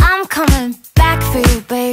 I'm coming back for you, baby.